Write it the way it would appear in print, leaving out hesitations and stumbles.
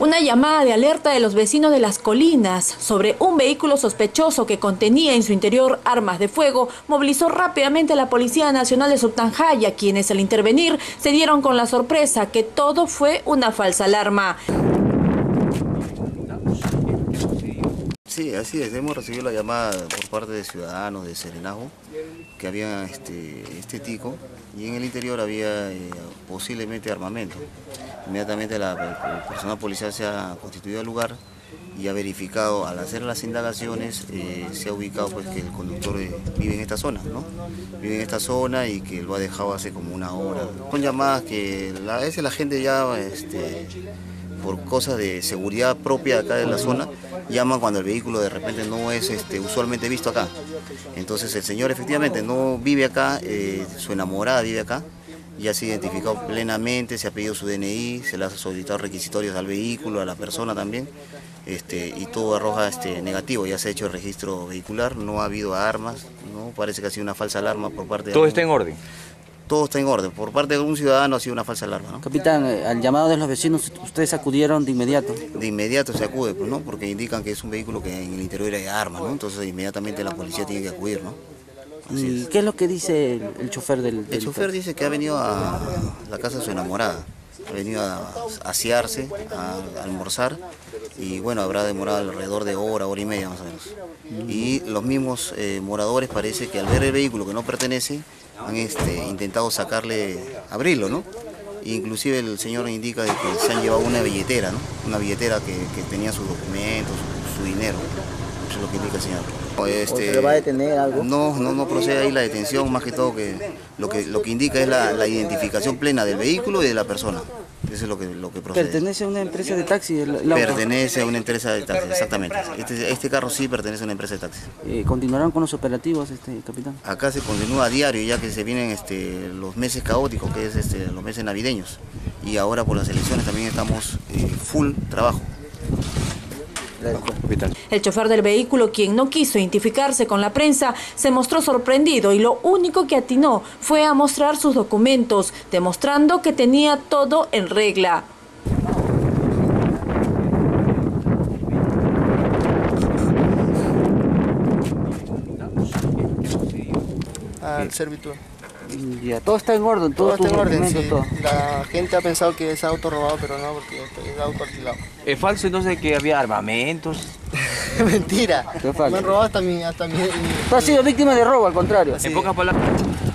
Una llamada de alerta de los vecinos de Las Colinas sobre un vehículo sospechoso que contenía en su interior armas de fuego movilizó rápidamente a la Policía Nacional de Subtanjalla, quienes al intervenir se dieron con la sorpresa que todo fue una falsa alarma. Sí, así es, hemos recibido la llamada por parte de ciudadanos de Serenago que había este tico y en el interior había posiblemente armamento. Inmediatamente el personal policial se ha constituido al lugar y ha verificado, al hacer las indagaciones, se ha ubicado pues que el conductor vive en esta zona, ¿no? Vive en esta zona y que lo ha dejado hace como una hora. Son llamadas que a veces la gente ya, por cosas de seguridad propia acá de la zona, llaman cuando el vehículo de repente no es usualmente visto acá. Entonces el señor efectivamente no vive acá, su enamorada vive acá. Ya se ha identificado plenamente, se ha pedido su DNI, se le ha solicitado requisitorios al vehículo, a la persona también, y todo arroja negativo. Ya se ha hecho el registro vehicular, no ha habido armas, no parece que ha sido una falsa alarma por parte de... ¿Todo está en orden? Todo está en orden. Por parte de un ciudadano ha sido una falsa alarma, ¿no? Capitán, al llamado de los vecinos, ¿ustedes acudieron de inmediato? De inmediato se acude, pues, ¿no? Porque indican que es un vehículo que en el interior hay armas, ¿no? Entonces inmediatamente la policía tiene que acudir, ¿no? ¿Y qué es lo que dice el chofer del...? El chofer dice que ha venido a la casa de su enamorada, ha venido a asearse, a almorzar, y bueno, habrá demorado alrededor de hora y media más o menos. Y los mismos moradores parece que al ver el vehículo que no pertenece, han intentado abrirlo, ¿no? Inclusive el señor indica de que se han llevado una billetera, ¿no? Una billetera que tenía sus documentos, su dinero, eso es lo que indica el señor. ¿O se va a detener algo? No procede ahí la detención, más que todo que lo que indica es la identificación plena del vehículo y de la persona. Eso es lo que procede. ¿Pertenece a una empresa de taxi? Pertenece a una empresa de taxi, exactamente. Este carro sí pertenece a una empresa de taxi. ¿Continuarán con los operativos, capitán? Acá se continúa a diario, ya que se vienen los meses caóticos, que es los meses navideños. Y ahora por las elecciones también estamos full trabajo. El chofer del vehículo, quien no quiso identificarse con la prensa, se mostró sorprendido y lo único que atinó fue a mostrar sus documentos, demostrando que tenía todo en regla. Al servitor. Ya, todo está en orden, todo está en orden, sí. La gente ha pensado que es auto robado, pero no, porque es auto alquilado. ¿Es falso entonces que había armamentos? Mentira. Me han robado hasta mi... ¿Tú has sido víctima de robo, al contrario? Sí. En pocas palabras.